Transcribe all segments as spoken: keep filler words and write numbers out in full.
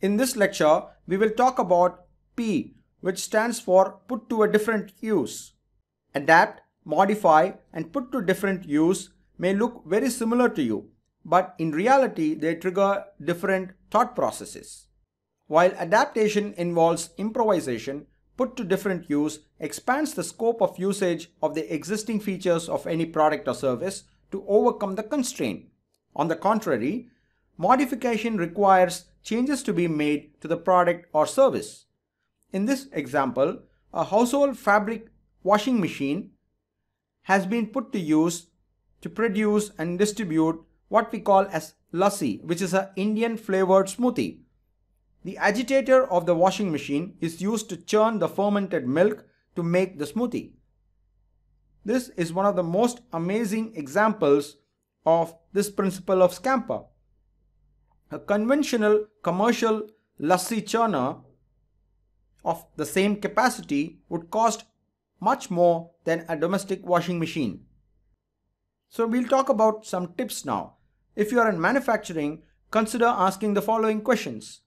In this lecture, we will talk about P, which stands for put to a different use. Adapt, modify, and put to different use may look very similar to you, but in reality, they trigger different thought processes. While adaptation involves improvisation, put to different use expands the scope of usage of the existing features of any product or service to overcome the constraint. On the contrary, modification requires changes to be made to the product or service. In this example, a household fabric washing machine has been put to use to produce and distribute what we call as lassi, which is an Indian flavored smoothie. The agitator of the washing machine is used to churn the fermented milk to make the smoothie. This is one of the most amazing examples of this principle of scamper. A conventional commercial lassi churner of the same capacity would cost much more than a domestic washing machine. So we'll talk about some tips now. If you are in manufacturing, consider asking the following questions.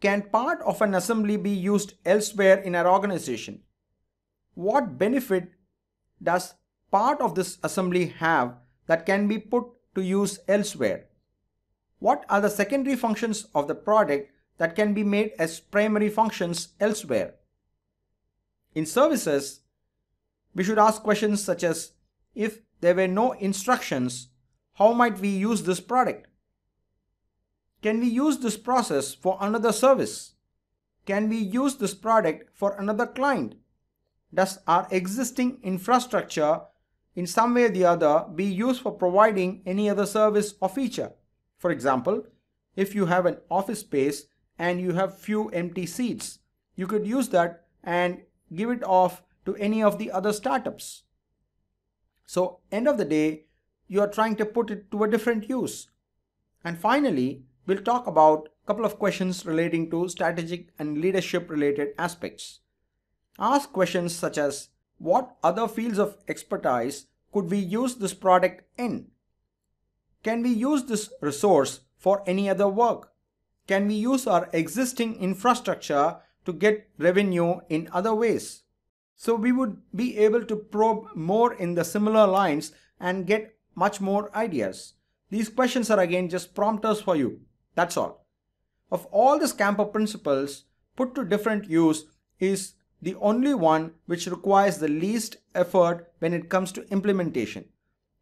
Can part of an assembly be used elsewhere in our organization? What benefit does part of this assembly have that can be put to use elsewhere? What are the secondary functions of the product that can be made as primary functions elsewhere? In services, we should ask questions such as, if there were no instructions, how might we use this product? Can we use this process for another service? Can we use this product for another client? Does our existing infrastructure in some way or the other be used for providing any other service or feature? For example, if you have an office space and you have few empty seats, you could use that and give it off to any of the other startups. So end of the day, you are trying to put it to a different use. And finally, we'll talk about a couple of questions relating to strategic and leadership related aspects. Ask questions such as, what other fields of expertise could we use this product in? Can we use this resource for any other work? Can we use our existing infrastructure to get revenue in other ways? So we would be able to probe more in the similar lines and get much more ideas. These questions are again just prompters for you. That's all. Of all the scamper principles, put to different use is the only one which requires the least effort when it comes to implementation.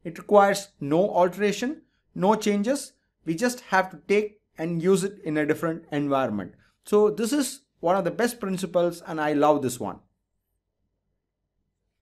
It requires no alteration, no changes. We just have to take and use it in a different environment. So this is one of the best principles and I love this one.